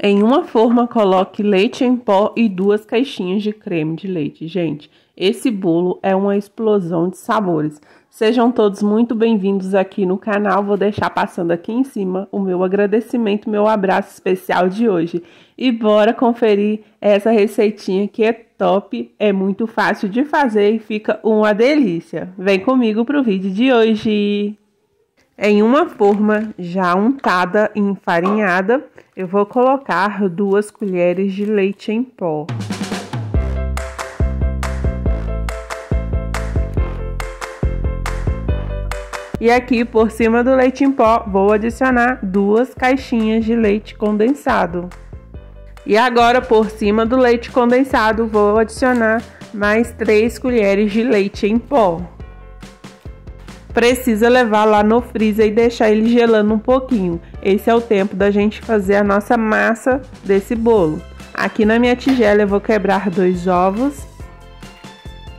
Em uma forma, coloque leite em pó e 2 caixinhas de creme de leite. Gente, esse bolo é uma explosão de sabores. Sejam todos muito bem-vindos aqui no canal. Vou deixar passando aqui em cima o meu agradecimento, meu abraço especial de hoje. E bora conferir essa receitinha que é top, é muito fácil de fazer e fica uma delícia. Vem comigo pro vídeo de hoje! Em uma forma já untada e enfarinhada, eu vou colocar 2 colheres de leite em pó. E aqui por cima do leite em pó, vou adicionar 2 caixinhas de leite condensado. E agora por cima do leite condensado, vou adicionar mais 3 colheres de leite em pó. Precisa levar lá no freezer e deixar ele gelando um pouquinho. Esse é o tempo da gente fazer a nossa massa desse bolo. Aqui na minha tigela eu vou quebrar 2 ovos.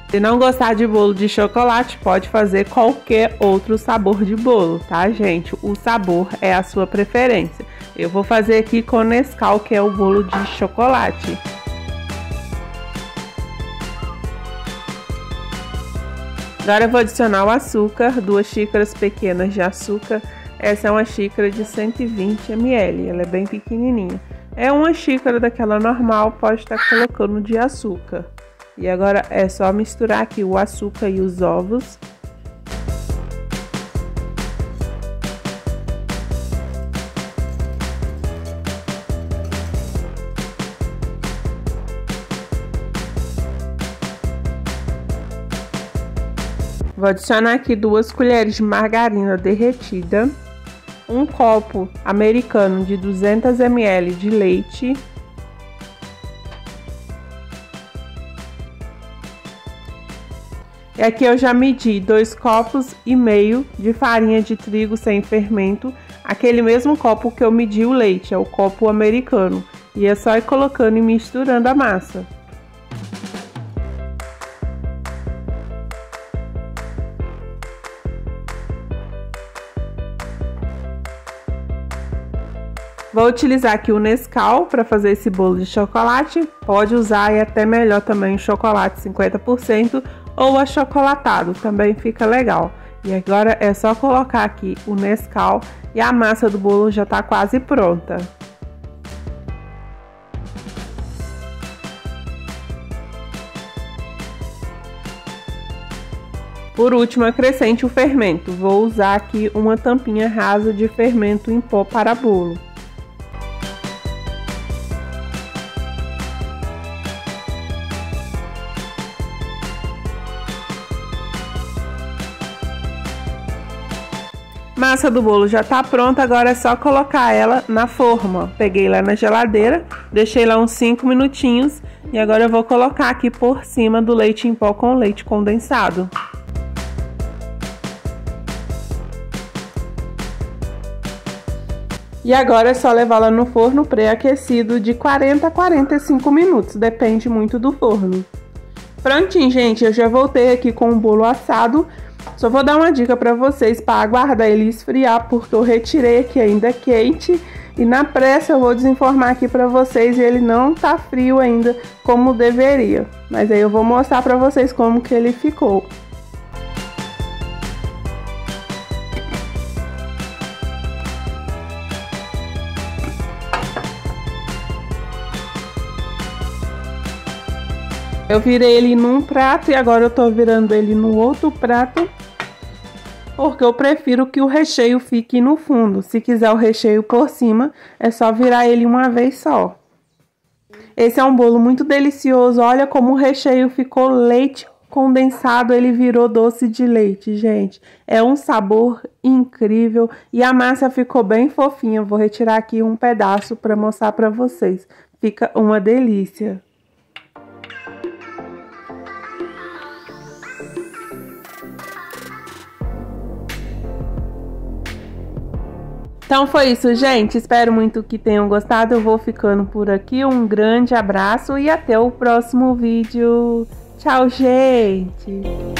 Se não gostar de bolo de chocolate, pode fazer qualquer outro sabor de bolo, tá, gente? O sabor é a sua preferência. Eu vou fazer aqui com Nescau, que é o bolo de chocolate. Agora eu vou adicionar o açúcar, 2 xícaras pequenas de açúcar. Essa é uma xícara de 120 ml, ela é bem pequenininha. É uma xícara daquela normal, pode estar colocando de açúcar. E agora é só misturar aqui o açúcar e os ovos. Vou adicionar aqui 2 colheres de margarina derretida, 1 copo americano de 200 ml de leite, 2 copos e meio de farinha de trigo sem fermento. E aqui eu já medi 2,5 copos de farinha de trigo sem fermento, aquele mesmo copo que eu medi o leite, é o copo americano. E é só ir colocando e misturando a massa. Vou utilizar aqui o Nescau para fazer esse bolo de chocolate. Pode usar e até melhor também o chocolate 50% ou achocolatado, também fica legal. E agora é só colocar aqui o Nescau e a massa do bolo já está quase pronta. Por último, acrescente o fermento. Vou usar aqui uma tampinha rasa de fermento em pó para bolo. Massa do bolo já tá pronta, agora é só colocar ela na forma. Peguei lá na geladeira, deixei lá uns 5 minutinhos e agora eu vou colocar aqui por cima do leite em pó com leite condensado. E agora é só levá-la no forno pré-aquecido de 40 a 45 minutos, depende muito do forno. Prontinho, gente, eu já voltei aqui com o bolo assado. Só vou dar uma dica para vocês para aguardar ele esfriar, porque eu retirei aqui ainda quente e na pressa eu vou desenformar aqui para vocês e ele não tá frio ainda como deveria. Mas aí eu vou mostrar para vocês como que ele ficou. Eu virei ele num prato e agora eu tô virando ele no outro prato, porque eu prefiro que o recheio fique no fundo. Se quiser o recheio por cima, é só virar ele uma vez só. Esse é um bolo muito delicioso, olha como o recheio ficou leite condensado, ele virou doce de leite, gente. É um sabor incrível e a massa ficou bem fofinha. Vou retirar aqui um pedaço para mostrar para vocês. Fica uma delícia. Então foi isso, gente. Espero muito que tenham gostado. Eu vou ficando por aqui. Um grande abraço e até o próximo vídeo. Tchau, gente!